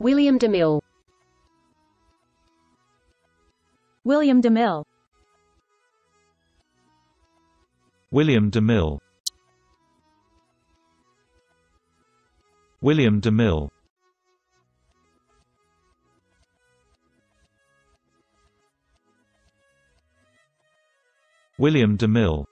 William DeMille. William DeMille. William DeMille. William DeMille. William DeMille.